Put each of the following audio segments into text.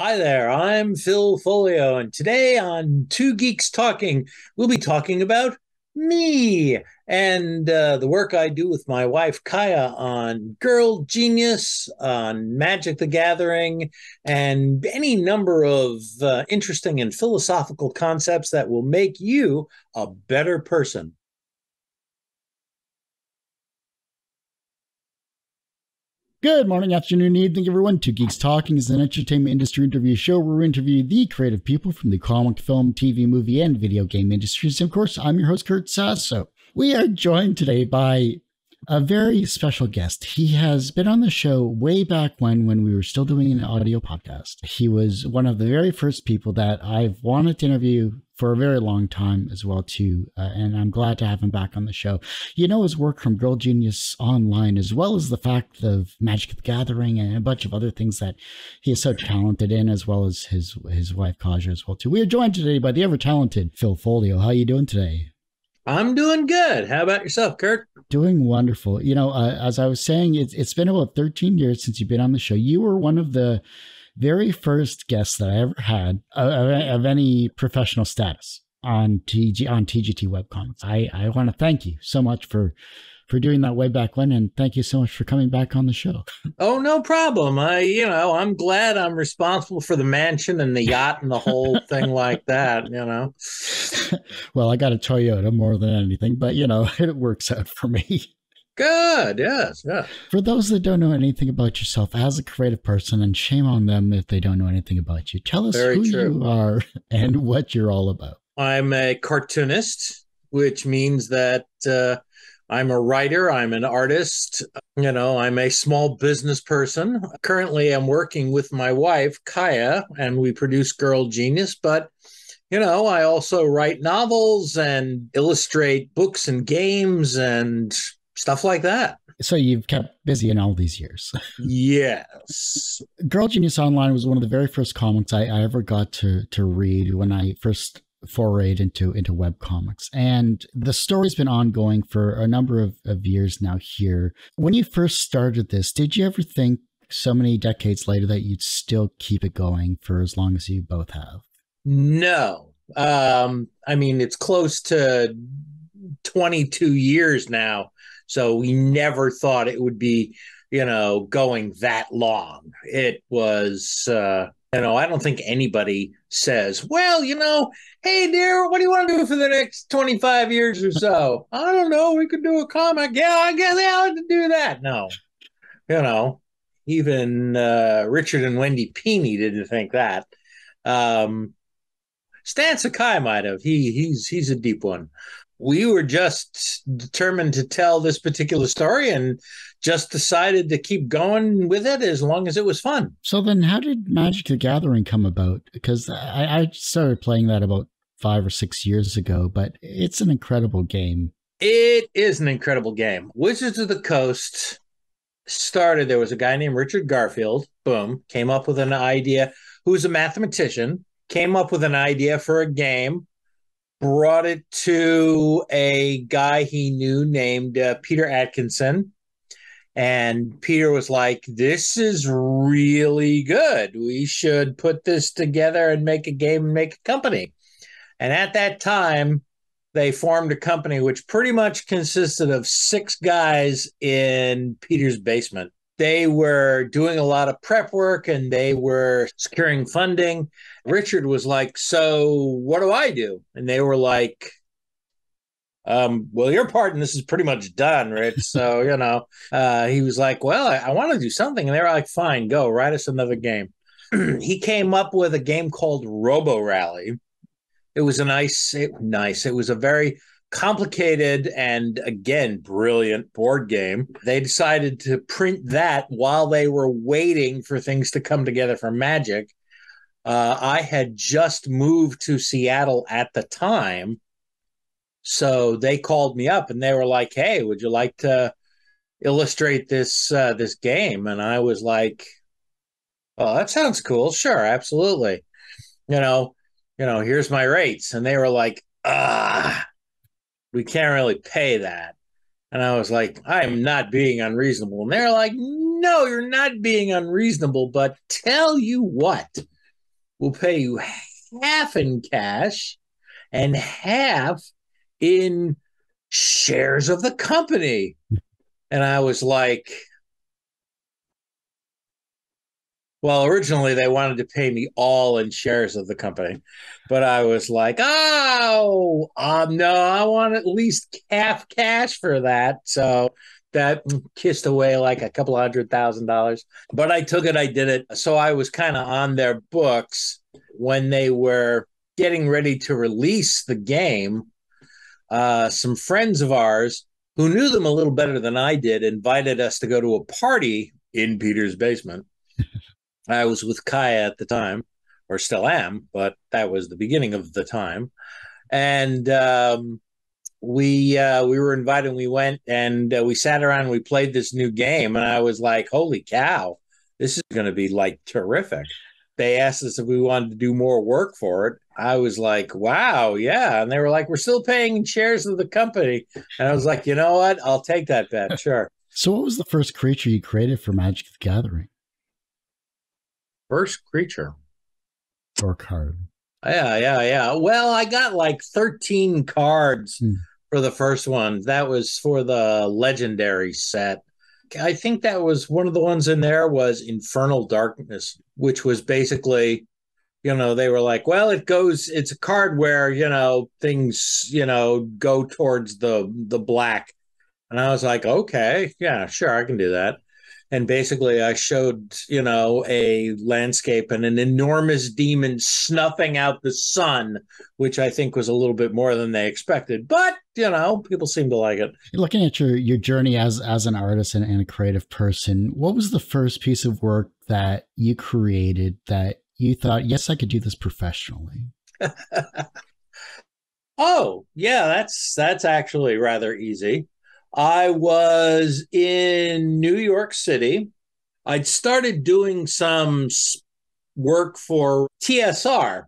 Hi there, I'm Phil Foglio, and today on Two Geeks Talking, we'll be talking about me and the work I do with my wife, Kaja, on Girl Genius, on Magic the Gathering, and any number of interesting and philosophical concepts that will make you a better person. Good morning, afternoon, evening, everyone. Two Geeks Talking is an entertainment industry interview show where we interview the creative people from the comic, film, TV, movie, and video game industries. And of course, I'm your host, Kurt Sasso. We are joined today by a very special guest. He has been on the show way back when we were still doing an audio podcast. He was one of the very first people that I've wanted to interview for a very long time as well, too. And I'm glad to have him back on the show. You know his work from Girl Genius Online, as well as the fact of Magic the Gathering and a bunch of other things that he is so talented in, as well as his wife, Kaja, as well, too. We are joined today by the ever-talented Phil Foglio. How are you doing today? I'm doing good. How about yourself, Kurt? Doing wonderful. You know, as I was saying, it's been about 13 years since you've been on the show. You were one of the very first guests that I ever had of any professional status on TGT Webcomics. I want to thank you so much for doing that way back when, and thank you so much for coming back on the show. Oh, no problem. I'm glad I'm responsible for the mansion and the yacht and the whole thing like that, you know. Well, I got a Toyota more than anything, but, you know, it works out for me. Good. Yes. Yeah. For those that don't know anything about yourself as a creative person, and shame on them if they don't know anything about you, tell us who you are and what you're all about. I'm a cartoonist, which means that I'm a writer. I'm an artist. You know, I'm a small business person. Currently, I'm working with my wife, Kaja, and we produce Girl Genius, but you know, I also write novels and illustrate books and games and stuff like that. So you've kept busy in all these years. Yes. Girl Genius Online was one of the very first comics I ever got to read when I first forayed into webcomics. And the story's been ongoing for a number of years now here. When you first started this, did you ever think so many decades later that you'd still keep it going for as long as you both have? No. I mean, it's close to 22 years now. So we never thought it would be, you know, going that long. It was, you know, I don't think anybody says, well, you know, hey, dear, what do you want to do for the next 25 years or so? I don't know. We could do a comic. Yeah, I guess I had to do that. No, you know, even Richard and Wendy Peeney didn't think that. Stan Sakai might have. He's a deep one. We were just determined to tell this particular story and just decided to keep going with it as long as it was fun. So then how did Magic the Gathering come about? Because I started playing that about 5 or 6 years ago, but it's an incredible game. It is an incredible game. Wizards of the Coast started, there was a guy named Richard Garfield, boom, came up with an idea, who was a mathematician, came up with an idea for a game, brought it to a guy he knew named Peter Atkinson. And Peter was like, this is really good. We should put this together and make a game and make a company. And at that time, they formed a company which pretty much consisted of 6 guys in Peter's basement. They were doing a lot of prep work and they were securing funding. Richard was like, so what do I do? And they were like, well, your part in this is pretty much done, Rich. So, you know, he was like, well, I want to do something. And they were like, fine, go write us another game. He came up with a game called Robo Rally. It was a nice. It was a very complicated and, again, brilliant board game. They decided to print that while they were waiting for things to come together for Magic. I had just moved to Seattle at the time, so they called me up and they were like, hey, would you like to illustrate this game? And I was like, oh, that sounds cool. Sure, absolutely. You know, here's my rates. And they were like, we can't really pay that. And I was like, I'm not being unreasonable. And they're like, no, you're not being unreasonable, but tell you what, we'll pay you half in cash and half in shares of the company. And I was like, well, originally they wanted to pay me all in shares of the company, but I was like, oh, no, I want at least half cash for that. So that kissed away like a couple $100,000, but I took it. I did it. So I was kind of on their books when they were getting ready to release the game. Some friends of ours who knew them a little better than I did invited us to go to a party in Peter's basement. I was with Kaja at the time, or still am, but that was the beginning of the time. And we were invited, and we went, and we sat around and we played this new game. And I was like, holy cow, this is going to be like terrific. They asked us if we wanted to do more work for it. I was like, wow, yeah. And they were like, we're still paying shares of the company. And I was like, you know what? I'll take that bet, sure. So what was the first creature you created for Magic the Gathering? First creature. Or card. Yeah. Well, I got like 13 cards for the first one. That was for the legendary set. I think that was one of the ones in there was Infernal Darkness, which was basically, you know, they were like, well, it goes, it's a card where, you know, things, you know, go towards the black. And I was like, okay, yeah, sure, I can do that. And basically I showed, you know, a landscape and an enormous demon snuffing out the sun, which I think was a little bit more than they expected. But, you know, people seem to like it. Looking at your journey as an artist and a creative person, what was the first piece of work that you created that you thought, yes, I could do this professionally? Oh, yeah, that's actually rather easy. I was in New York City. I'd started doing some work for TSR.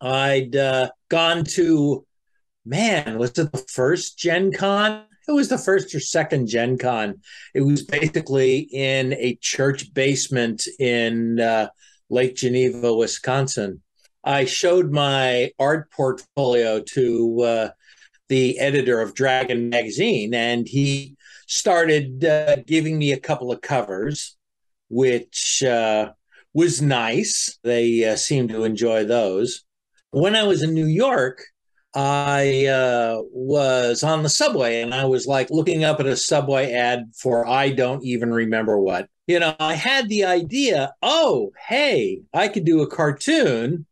I'd gone to, man, was it the first Gen Con? It was the first or second Gen Con. It was basically in a church basement in Lake Geneva, Wisconsin. I showed my art portfolio to the editor of Dragon Magazine, and he started giving me a couple of covers, which was nice. They seemed to enjoy those. When I was in New York, I was on the subway, and I was like looking up at a subway ad for I don't even remember what. You know, I had the idea, oh, hey, I could do a cartoon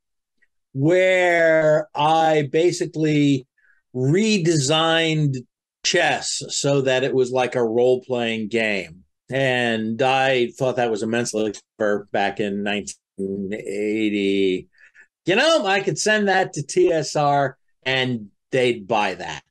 where I basically redesigned chess so that it was like a role-playing game. And I thought that was immensely clever back in 1980. You know, I could send that to TSR and they'd buy that.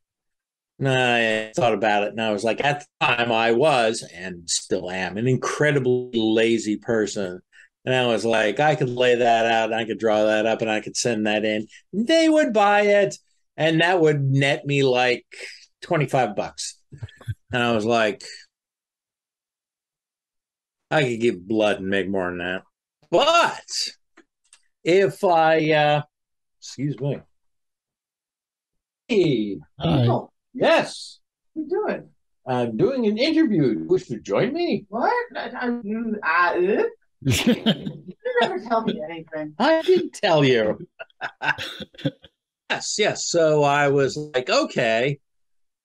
And I thought about it, and I was like, at the time I was, and still am, an incredibly lazy person. And I was like, I could lay that out, and I could draw that up, and I could send that in. They would buy it. And that would net me like $25. And I was like, I could give blood and make more than that. But if I, excuse me. Hey, oh, yes. What are you doing? I'm doing an interview. You wish to join me? What? You never tell me anything. I did tell you. Yes. So I was like, okay,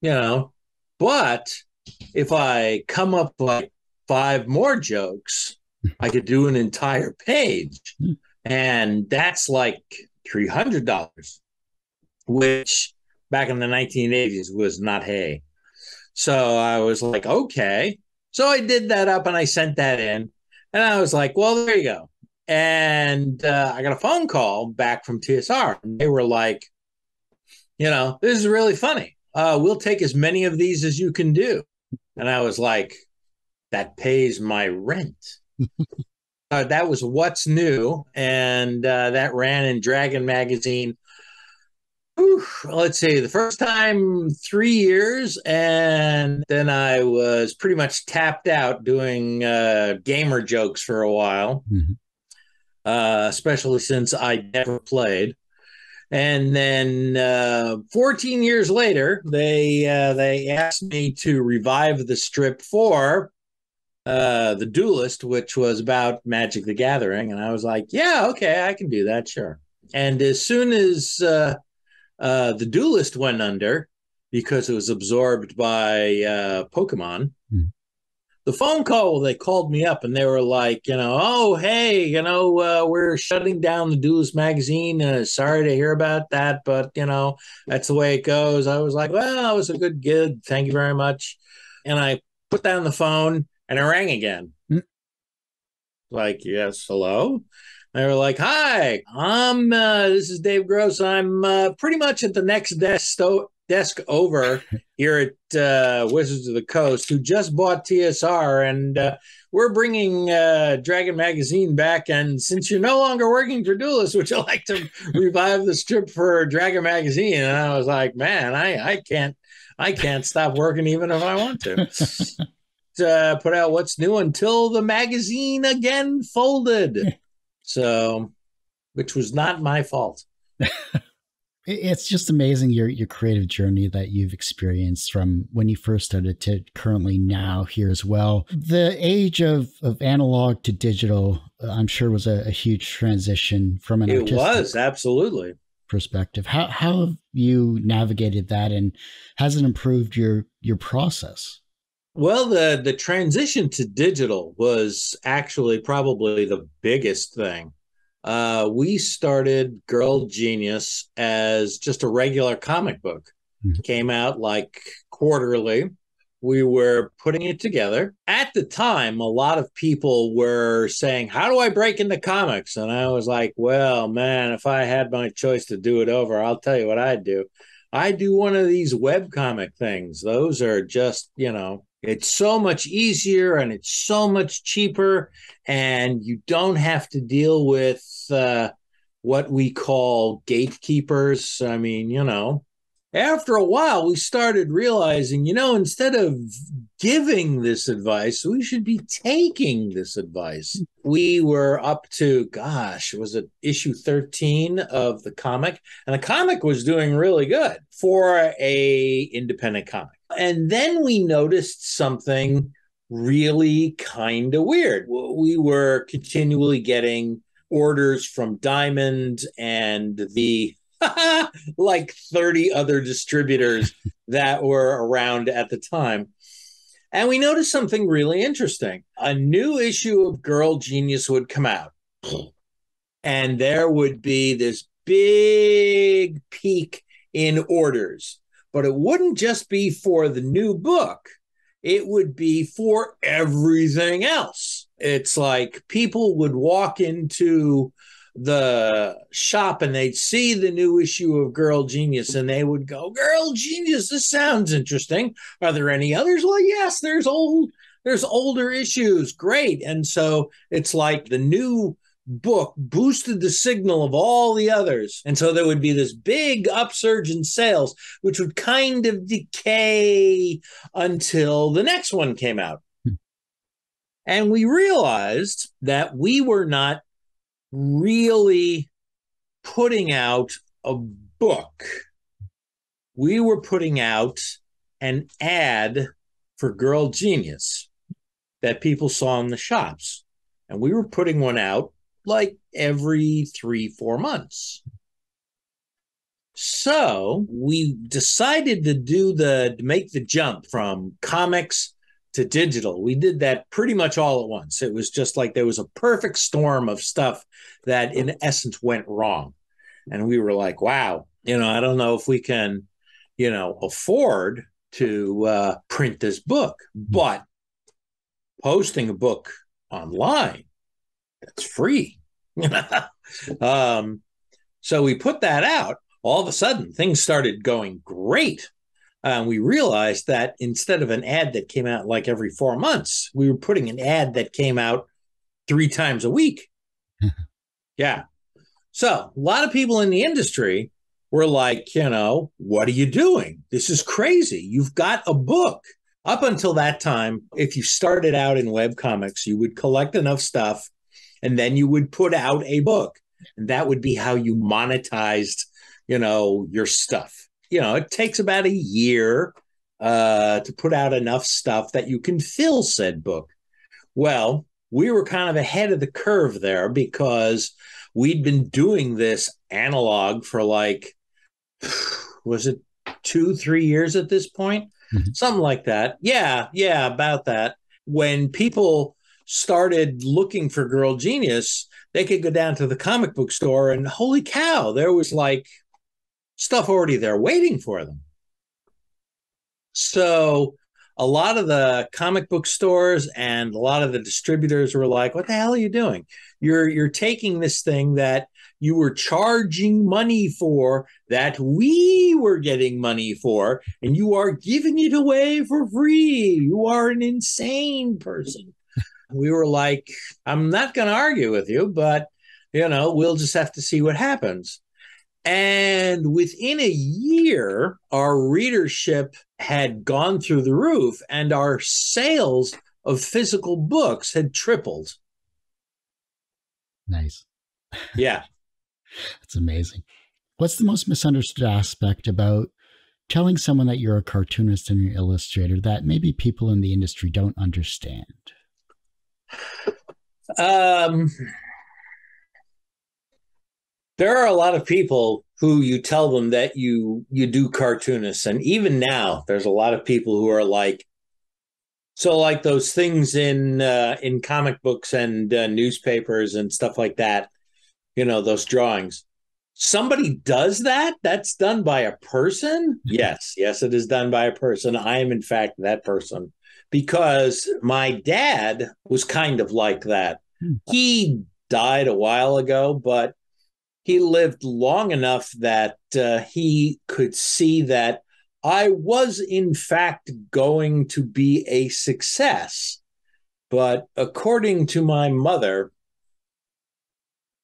you know, but if I come up with like 5 more jokes, I could do an entire page. And that's like $300, which back in the 1980s was not hay. So I was like, okay. So I did that up and I sent that in. And I was like, well, there you go. And I got a phone call back from TSR. And they were like, you know, this is really funny. We'll take as many of these as you can do. And I was like, that pays my rent. That was What's New. And that ran in Dragon Magazine. Oof, let's see, the first time 3 years. And then I was pretty much tapped out doing gamer jokes for a while. Mm-hmm. especially since I never played. And then 14 years later, they asked me to revive the strip for the Duelist, which was about Magic the Gathering. And I was like, yeah, okay, I can do that, sure. And as soon as the Duelist went under, because it was absorbed by Pokemon, the phone call, they called me up and they were like, you know, oh, hey, you know, we're shutting down the Duelist magazine. Sorry to hear about that, but, you know, that's the way it goes. I was like, well, it was a good gig. Thank you very much. And I put down the phone and it rang again. Like, yes, hello? They were like, hi, I'm, this is Dave Gross. I'm pretty much at the next desk over here at Wizards of the Coast, who just bought TSR, and we're bringing Dragon Magazine back. And since you're no longer working for Duelist, would you like to revive the strip for Dragon Magazine? And I was like, man, I can't stop working even if I want to. Put out What's New until the magazine again folded. So, which was not my fault. It's just amazing your creative journey that you've experienced from when you first started to currently now here as well. The age of analog to digital, I'm sure, was a huge transition from an artistic absolutely perspective. How have you navigated that, and has it improved your process? Well, the transition to digital was actually probably the biggest thing. We started Girl Genius as just a regular comic book. It came out like quarterly. We were putting it together. At the time, a lot of people were saying, how do I break into comics? And I was like, well, man, if I had my choice to do it over, I'll tell you what I'd do. I'd do one of these webcomic things. Those are just, you know, it's so much easier and it's so much cheaper, and you don't have to deal with what we call gatekeepers. I mean, you know, after a while, we started realizing, you know, instead of giving this advice, we should be taking this advice. We were up to, gosh, was it issue 13 of the comic? And the comic was doing really good for an independent comic. And then we noticed something really kind of weird. We were continually getting orders from Diamond and the like 30 other distributors that were around at the time. And we noticed something really interesting. A new issue of Girl Genius would come out, and there would be this big peak in orders. But it wouldn't just be for the new book. It would be for everything else. It's like people would walk into the shop and they'd see the new issue of Girl Genius and they would go, Girl Genius, this sounds interesting. Are there any others? Well, yes, there's older issues. Great. And so it's like the new book boosted the signal of all the others. And so there would be this big upsurge in sales, which would kind of decay until the next one came out. And we realized that we were not really putting out a book. We were putting out an ad for Girl Genius that people saw in the shops. And we were putting one out like every 3-4 months. So we decided to make the jump from comics to digital. We did that pretty much all at once. It was just like there was a perfect storm of stuff that in essence went wrong. And we were like, wow, you know, I don't know if we can, you know, afford to print this book, but posting a book online, that's free. So we put that out. All of a sudden, things started going great. We realized that instead of an ad that came out like every 4 months, we were putting an ad that came out 3 times a week. Yeah. So a lot of people in the industry were like, you know, what are you doing? This is crazy. You've got a book. Up until that time, if you started out in webcomics, you would collect enough stuff and then you would put out a book. And that would be how you monetized, you know, your stuff. You know, it takes about a year to put out enough stuff that you can fill said book. Well, we were kind of ahead of the curve there because we'd been doing this analog for like, was it 2-3 years at this point? Mm-hmm. Something like that. Yeah, about that. When people started looking for Girl Genius, they could go down to the comic book store and holy cow, there was like stuff already there waiting for them. So a lot of the comic book stores and a lot of the distributors were like, what the hell are you doing? You're taking this thing that you were charging money for, that we were getting money for, and you are giving it away for free. You are an insane person. We were like, I'm not going to argue with you, but, you know, we'll just have to see what happens. And within a year, our readership had gone through the roof and our sales of physical books had tripled. Nice. Yeah. That's amazing. What's the most misunderstood aspect about telling someone that you're a cartoonist and an illustrator that maybe people in the industry don't understand? There are a lot of people who you tell them that you do cartoonists. And even now, there's a lot of people who are like, so like those things in comic books and newspapers and stuff like that, you know, those drawings. Somebody does that? That's done by a person? Yes, it is done by a person. I am, in fact, that person. Because my dad was kind of like that. He died a while ago, but he lived long enough that he could see that I was, in fact, going to be a success. But according to my mother,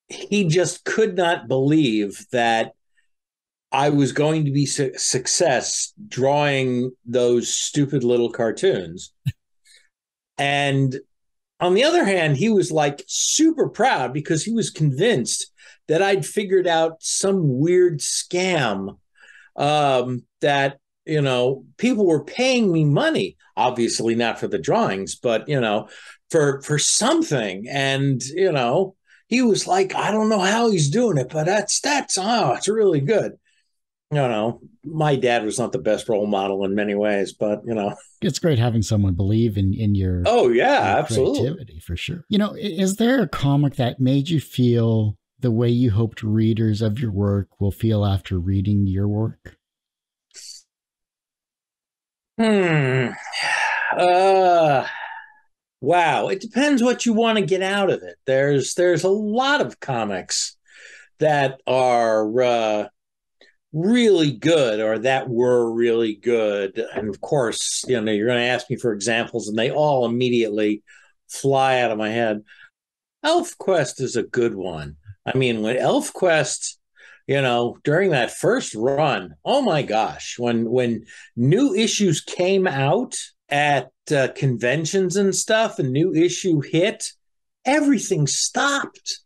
he just could not believe that I was going to be a success drawing those stupid little cartoons. And on the other hand, he was like super proud because he was convinced that I'd figured out some weird scam that, you know, people were paying me money, obviously not for the drawings, but, you know, for something. And, you know, he was like, I don't know how he's doing it, but that's it's really good. You know, my dad was not the best role model in many ways, but, you know. It's great having someone believe in your, oh, yeah, your absolutely. Creativity, for sure. You know, is there a comic that made you feel the way you hoped readers of your work will feel after reading your work? Wow. It depends what you want to get out of it. There's a lot of comics that are really good or that were really good. And of course, you know, you're going to ask me for examples and they all immediately fly out of my head. ElfQuest is a good one. I mean, when ElfQuest, you know, during that first run, oh my gosh, when new issues came out at conventions and stuff, a new issue hit, everything stopped.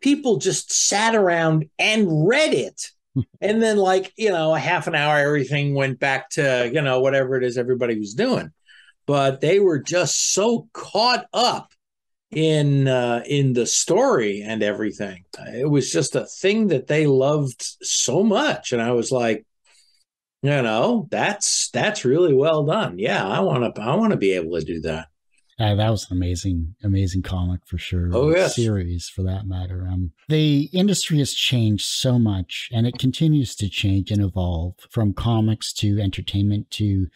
People just sat around and read it. And then like, you know, a half an hour, everything went back to, you know, whatever it is everybody was doing. But they were just so caught up in the story and everything. It was just a thing that they loved so much. And I was like, you know, that's really well done. Yeah, I want to be able to do that. That was an amazing comic for sure. Oh, yes. Series for that matter. The industry has changed so much and it continues to change and evolve from comics to entertainment to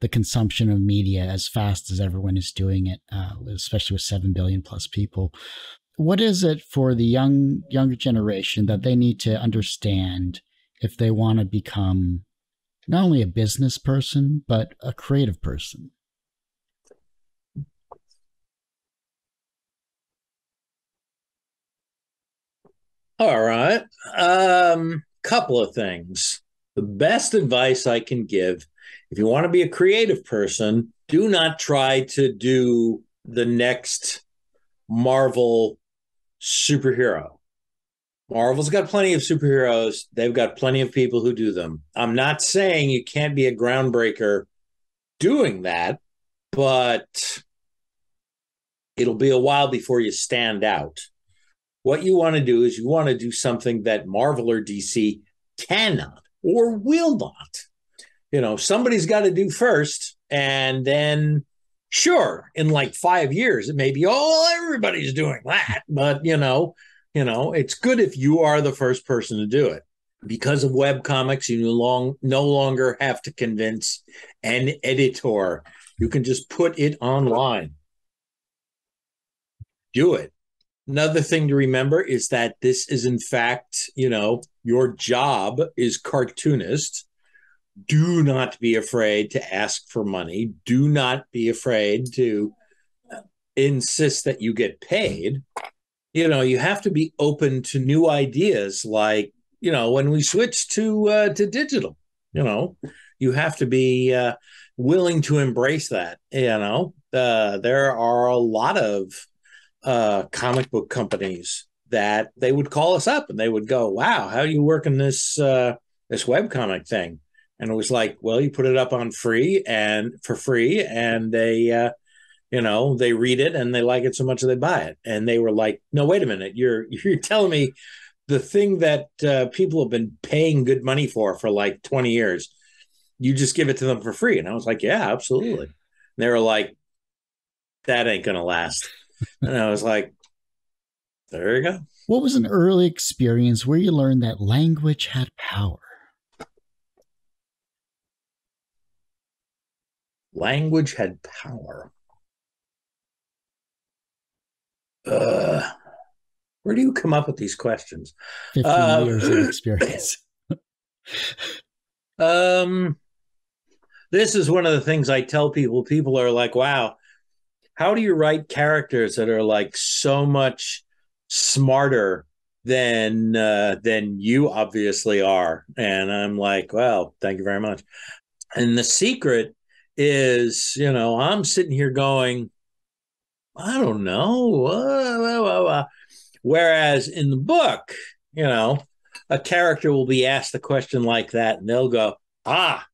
the consumption of media as fast as everyone is doing it, especially with 7 billion plus people. What is it for the younger generation that they need to understand if they want to become not only a business person, but a creative person? All right. Couple of things. The best advice I can give, if you want to be a creative person, do not try to do the next Marvel superhero. Marvel's got plenty of superheroes. They've got plenty of people who do them. I'm not saying you can't be a groundbreaker doing that, but it'll be a while before you stand out. What you want to do is you want to do something that Marvel or DC cannot or will not. You know, somebody's got to do first, and then, sure, in like 5 years, it may be, everybody's doing that. But, you know, it's good if you are the first person to do it. Because of webcomics, you no longer have to convince an editor. You can just put it online. Do it. Another thing to remember is that this is, in fact, you know, your job is cartoonist. Do not be afraid to ask for money. Do not be afraid to insist that you get paid. You know, you have to be open to new ideas, like, you know, when we switch to digital, you know, you have to be willing to embrace that. You know, there are a lot of comic book companies that they would call us up and they would go, wow, how are you working this webcomic thing? And it was like, well, you put it up on for free, and they, you know, they read it and they like it so much that they buy it. And they were like, no, wait a minute, you're telling me the thing that people have been paying good money for like 20 years, you just give it to them for free? And I was like, yeah, absolutely. And they were like, that ain't gonna last. And I was like, there you go. What was an early experience where you learned that language had power? Language had power. Where do you come up with these questions? 15 years of experience. This is one of the things I tell people. People are like, wow, how do you write characters that are like so much smarter than you obviously are? And I'm like, well, thank you very much. And the secret is, you know, I'm sitting here going, I don't know. Whereas in the book, you know, a character will be asked a question like that and they'll go, ah,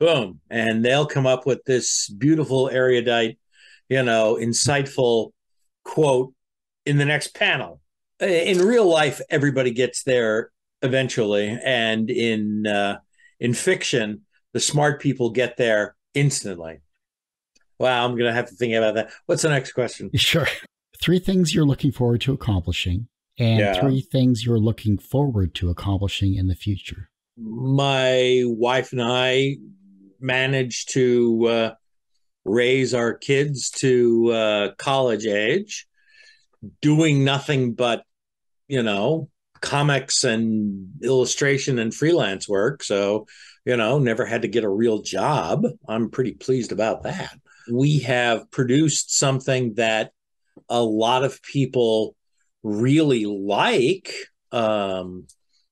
boom. And they'll come up with this beautiful erudite, you know, insightful quote in the next panel. In real life, everybody gets there eventually. And in fiction, the smart people get there instantly. Wow, I'm going to have to think about that. What's the next question? Sure. 3 things you're looking forward to accomplishing, and 3 things you're looking forward to accomplishing in the future. My wife and I managed to raise our kids to college age, doing nothing but, you know, comics and illustration and freelance work. So, you know, never had to get a real job. I'm pretty pleased about that. We have produced something that a lot of people really like. You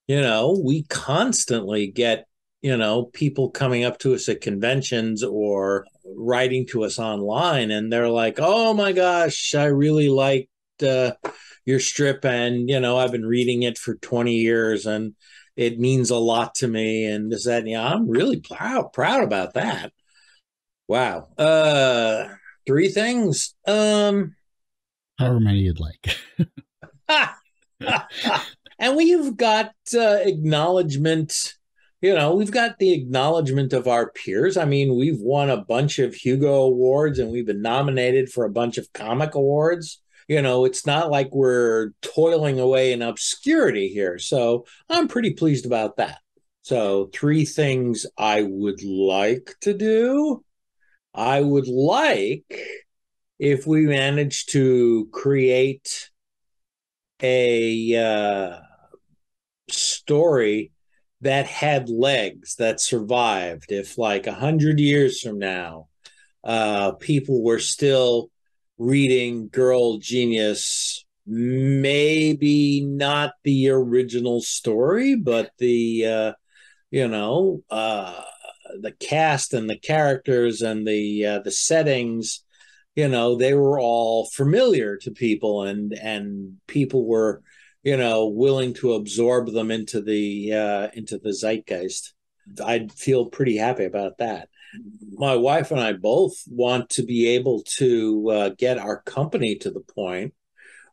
know, we constantly get, you know, people coming up to us at conventions or writing to us online, and they're like, oh my gosh, I really liked your strip, and, you know, I've been reading it for 20 years and it means a lot to me, and this, that, and yeah, I'm really proud about that. Wow. 3 things. However many you'd like. And we've got acknowledgement. You know, we've got the acknowledgement of our peers. I mean, we've won a bunch of Hugo Awards, and we've been nominated for a bunch of comic awards. You know, it's not like we're toiling away in obscurity here. So I'm pretty pleased about that. So 3 things I would like to do. I would like, if we manage to create a story that had legs, that survived, if like 100 years from now, people were still reading Girl Genius, maybe not the original story, but the you know, the cast and the characters and the settings you know, they were all familiar to people, and people were, you know, willing to absorb them into the zeitgeist. I'd feel pretty happy about that. My wife and I both want to be able to get our company to the point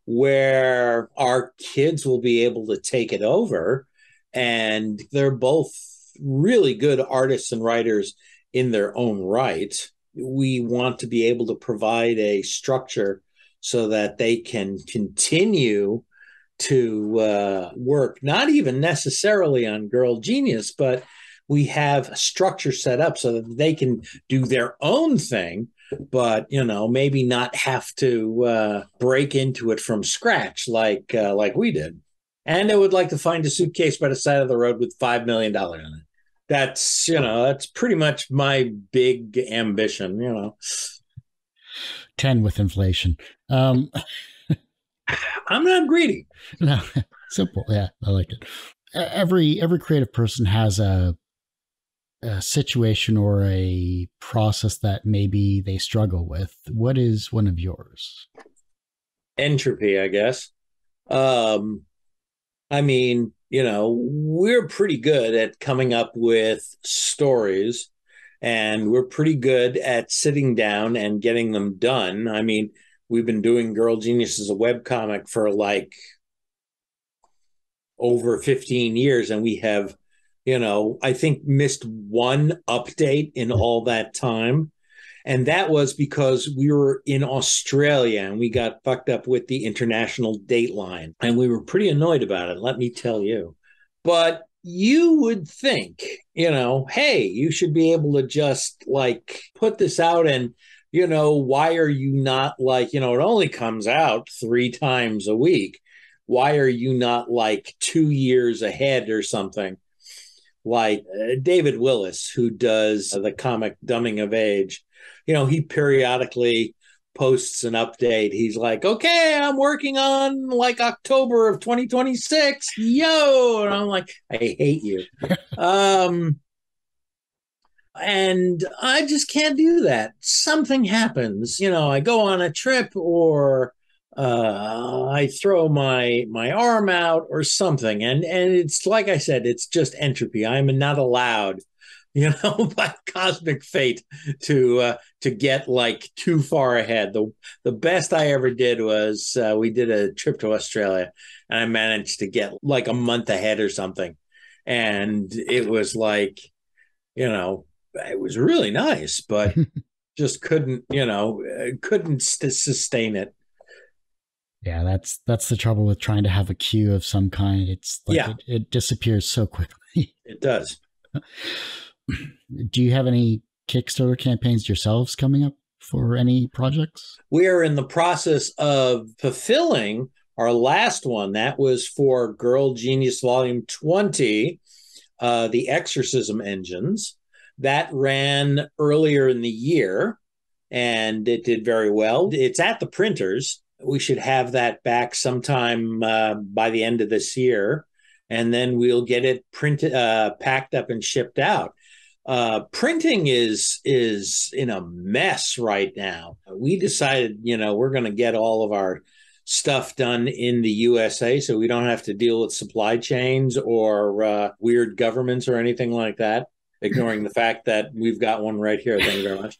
where our kids will be able to take it over. And they're both really good artists and writers in their own right. We want to be able to provide a structure so that they can continue to work, not even necessarily on Girl Genius, but we have a structure set up so that they can do their own thing, but, you know, maybe not have to break into it from scratch like we did. And I would like to find a suitcase by the side of the road with $5 million on it. That's, you know, that's pretty much my big ambition, you know. 10 with inflation. I'm not greedy. No, simple. Yeah, I like it. Every creative person has a situation or a process that maybe they struggle with. What is one of yours? Entropy, I guess. I mean, you know, we're pretty good at coming up with stories, and we're pretty good at sitting down and getting them done. I mean, we've been doing Girl Genius as a webcomic for like over 15 years. And we have, you know, I think missed one update in all that time. And that was because we were in Australia and we got fucked up with the international dateline. And we were pretty annoyed about it, let me tell you. But you would think, you know, hey, you should be able to just like put this out and, you know, why are you not like, you know, it only comes out 3 times a week. Why are you not like 2 years ahead or something? Like David Willis, who does the comic Dumbing of Age, you know, he periodically posts an update. He's like, okay, I'm working on like October of 2026. Yo. And I'm like, I hate you. And I just can't do that. Something happens. You know, I go on a trip or I throw my arm out or something. And it's like I said, it's just entropy. I'm not allowed, you know, by cosmic fate to get like too far ahead. The best I ever did was we did a trip to Australia and I managed to get like a month ahead or something. And it was like, you know, it was really nice, but just couldn't, you know, couldn't sustain it. Yeah, that's the trouble with trying to have a queue of some kind. It's like it disappears so quickly. It does. Do you have any Kickstarter campaigns yourselves coming up for any projects? We are in the process of fulfilling our last one. That was for Girl Genius Volume 20, The Exorcism Engines. That ran earlier in the year, and it did very well. It's at the printers. We should have that back sometime by the end of this year, and then we'll get it printed, packed up, and shipped out. Printing is in a mess right now. We decided, you know, we're going to get all of our stuff done in the USA, so we don't have to deal with supply chains or weird governments or anything like that. Ignoring the fact that we've got one right here. Thank you very much.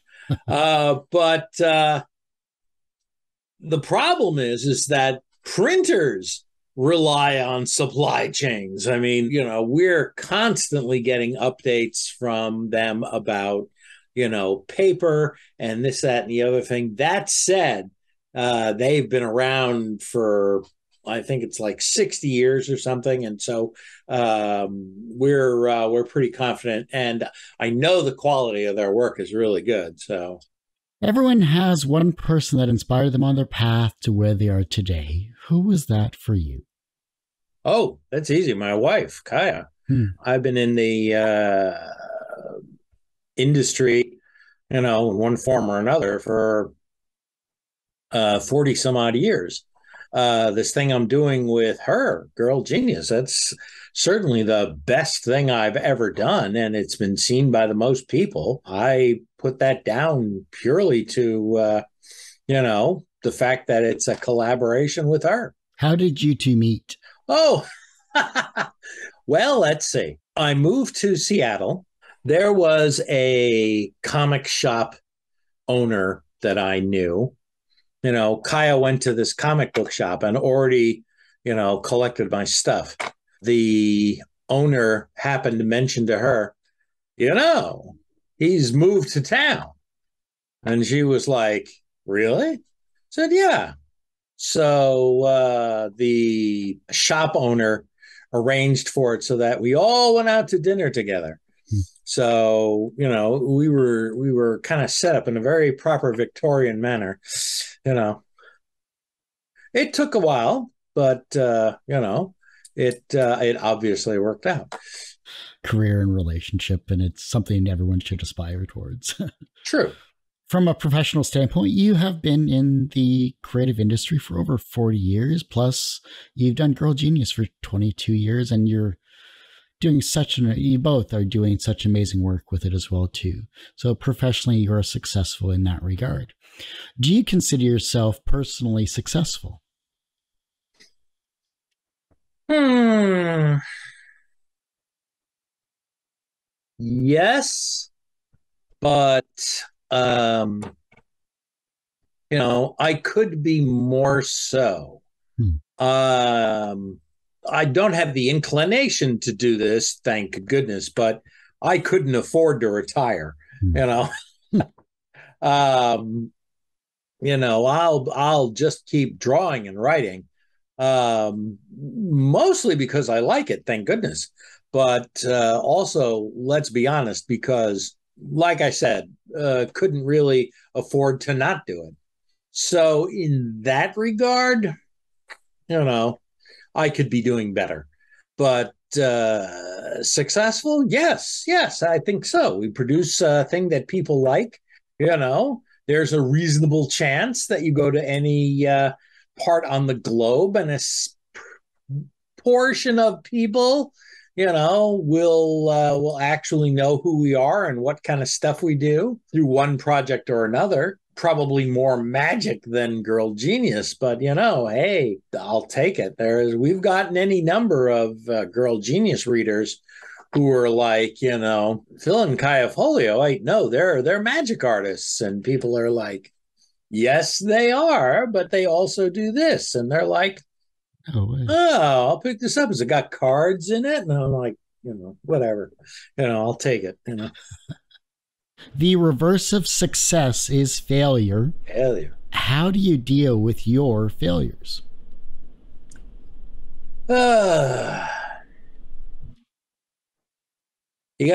The problem is that printers rely on supply chains. I mean, you know, we're constantly getting updates from them about, you know, paper and this, that, and the other thing. That said, they've been around for, I think it's like 60 years or something. And so we're pretty confident. And I know the quality of their work is really good, so. Everyone has one person that inspired them on their path to where they are today. Who was that for you? Oh, that's easy. My wife, Kaja. I've been in the industry, you know, in one form or another for 40 some odd years. This thing I'm doing with her, Girl Genius, that's certainly the best thing I've ever done. And it's been seen by the most people. I put that down purely to you know, the fact that it's a collaboration with her. How did you two meet? Oh, well, let's see. I moved to Seattle. There was a comic shop owner that I knew. You know, Kaja went to this comic book shop and already, you know, collected my stuff. The owner happened to mention to her, you know, he's moved to town. And she was like, really? I said, yeah. So the shop owner arranged for it so that we all went out to dinner together. So, you know, we were kind of set up in a very proper Victorian manner. You know, it took a while, but, you know, it obviously worked out. Career and relationship, and it's something everyone should aspire towards. True. From a professional standpoint, you have been in the creative industry for over 40 years, plus you've done Girl Genius for 22 years, and you're doing such an, you both are doing such amazing work with it as well too. So professionally, you're successful in that regard. Do you consider yourself personally successful? Yes, but, you know, I could be more so. I don't have the inclination to do this, thank goodness, but I couldn't afford to retire, you know. You know, I'll just keep drawing and writing, mostly because I like it, thank goodness. But also, let's be honest, because like I said, couldn't really afford to not do it. So in that regard, you know, I could be doing better, but successful? Yes. Yes, I think so. We produce a thing that people like, you know, there's a reasonable chance that you go to any part on the globe and a portion of people, you know, will actually know who we are and what kind of stuff we do through one project or another. Probably more magic than Girl Genius, but you know, hey, I'll take it. We've gotten any number of Girl Genius readers who are like, you know, Phil and Kaja Foglio, I know they're magic artists, and people are like, yes, they are, but they also do this, and they're like, oh, I'll pick this up. Has it got cards in it? And I'm like, you know, whatever, you know, I'll take it, you know. The reverse of success is failure. Failure. How do you deal with your failures? You got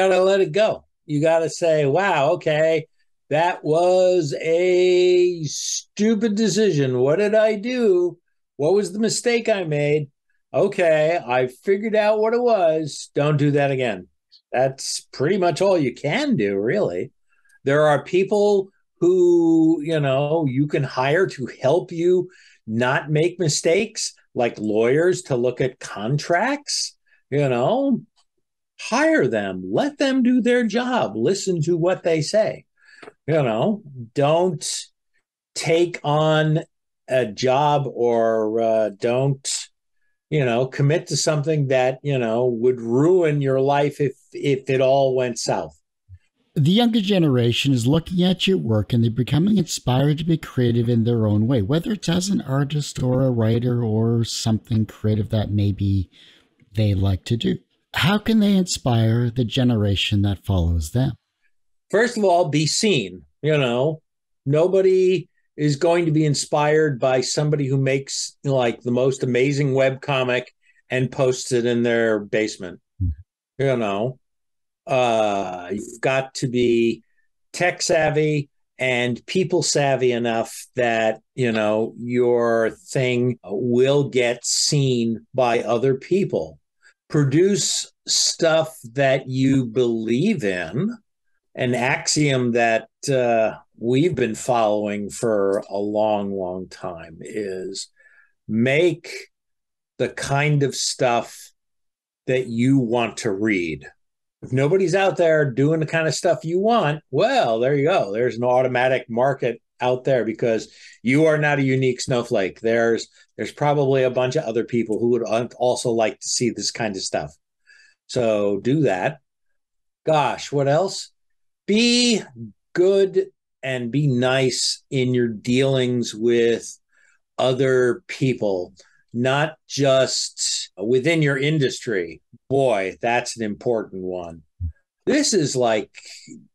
to let it go. You got to say, wow, okay, that was a stupid decision. What did I do? What was the mistake I made? Okay, I figured out what it was. Don't do that again. That's pretty much all you can do, really. There are people who, you know, you can hire to help you not make mistakes, like lawyers to look at contracts, you know, hire them, let them do their job, listen to what they say, you know, don't take on a job or don't, you know, commit to something that, you know, would ruin your life if it all went south. The younger generation is looking at your work and they're becoming inspired to be creative in their own way, whether it's as an artist or a writer or something creative that maybe they like to do. How can they inspire the generation that follows them? First of all, be seen. You know, nobody is going to be inspired by somebody who makes, like, the most amazing webcomic and posts it in their basement. You know, you've got to be tech savvy and people savvy enough that, you know, your thing will get seen by other people. Produce stuff that you believe in, an axiom that we've been following for a long, long time is make the kind of stuff that you want to read. If nobody's out there doing the kind of stuff you want, well, there you go. There's an automatic market out there, because you are not a unique snowflake. There's probably a bunch of other people who would also like to see this kind of stuff. So do that. Gosh, what else? Be good and be nice in your dealings with other people, not just within your industry. Boy, that's an important one. This is like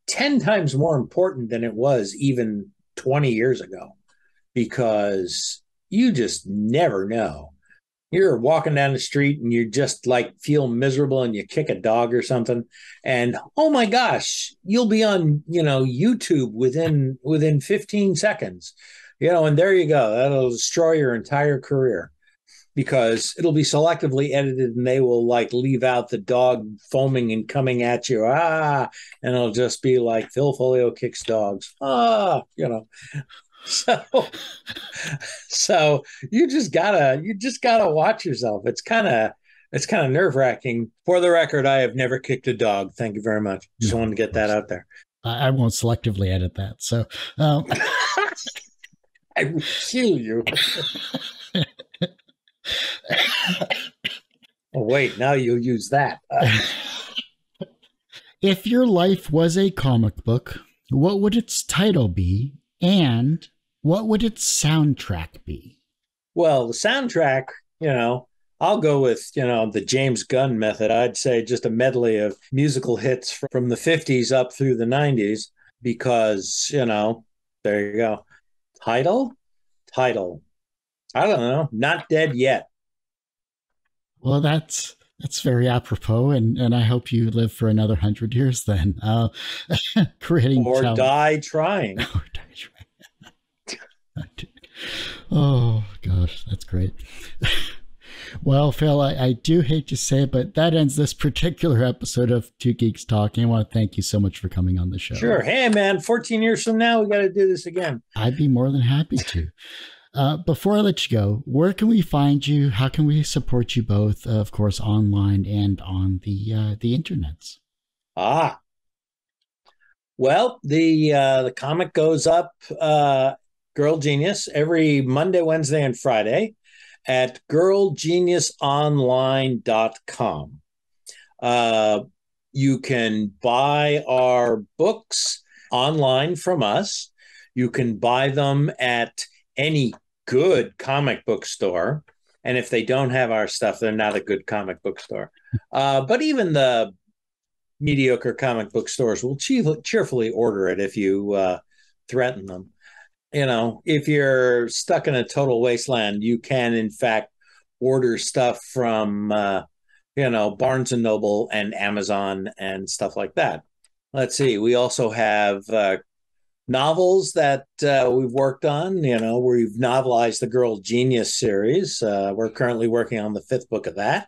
10 times more important than it was even 20 years ago, because you just never know. You're walking down the street and you just like feel miserable and you kick a dog or something, and oh my gosh, you'll be on, YouTube within 15 seconds, and there you go. That'll destroy your entire career, because it'll be selectively edited and they will like leave out the dog foaming and coming at you. And it'll just be like Phil Foglio kicks dogs. So you just gotta watch yourself. It's kind of nerve-wracking. For the record, I have never kicked a dog. Thank you very much. Just wanted to get that out there. I won't selectively edit that. So I will kill you. Oh wait, now you'll use that. If your life was a comic book, what would its title be? And what would its soundtrack be? Well, the soundtrack, I'll go with, the James Gunn method. I'd say just a medley of musical hits from the 50s up through the 90s, because, there you go. Title. I don't know. Not Dead Yet. Well, that's very apropos, and I hope you live for another 100 years then. Creating or talent. Die trying. Or die trying. Oh gosh, that's great. Well, Phil, I do hate to say it, but that ends this particular episode of Two Geeks Talking. I want to thank you so much for coming on the show. Sure. Hey man, 14 years from now, we got to do this again. I'd be more than happy to. Before I let you go, where can we find you? How can we support you both, of course, online and on the internets? Well, the comic goes up, Girl Genius, every Monday, Wednesday, and Friday at girlgeniusonline.com. You can buy our books online from us. You can buy them at any good comic book store, and if they don't have our stuff, they're not a good comic book store. But even the mediocre comic book stores will cheerfully order it if you threaten them. If you're stuck in a total wasteland, you can in fact order stuff from Barnes and Noble and Amazon and stuff like that. Let's see, we also have novels that we've worked on. We've novelized the Girl Genius series. We're currently working on the 5th book of that.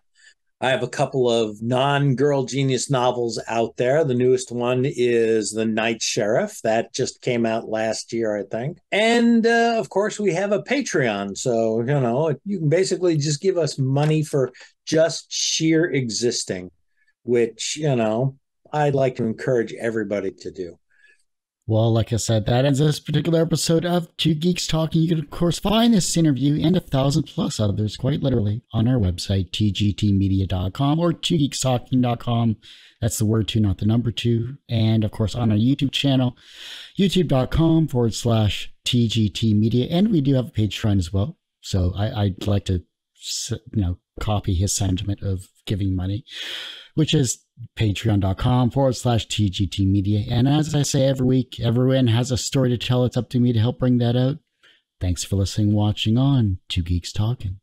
I have a couple of non-Girl Genius novels out there. The newest one is The Night Sheriff. That just came out last year, I think. And, of course, we have a Patreon. So, you can basically just give us money for just sheer existing, which, I'd like to encourage everybody to do. Well, like I said, that ends this particular episode of Two Geeks Talking. You can, of course, find this interview and 1,000+ others, quite literally, on our website, tgtmedia.com or twogeekstalking.com. That's the word 2, not the number 2. And, of course, on our YouTube channel, youtube.com/tgtmedia. And we do have a Patreon as well. So I'd like to, copy his sentiment of giving money, which is patreon.com/TGT Media. And as I say every week, everyone has a story to tell. It's up to me to help bring that out. Thanks for listening, watching on Two Geeks Talking.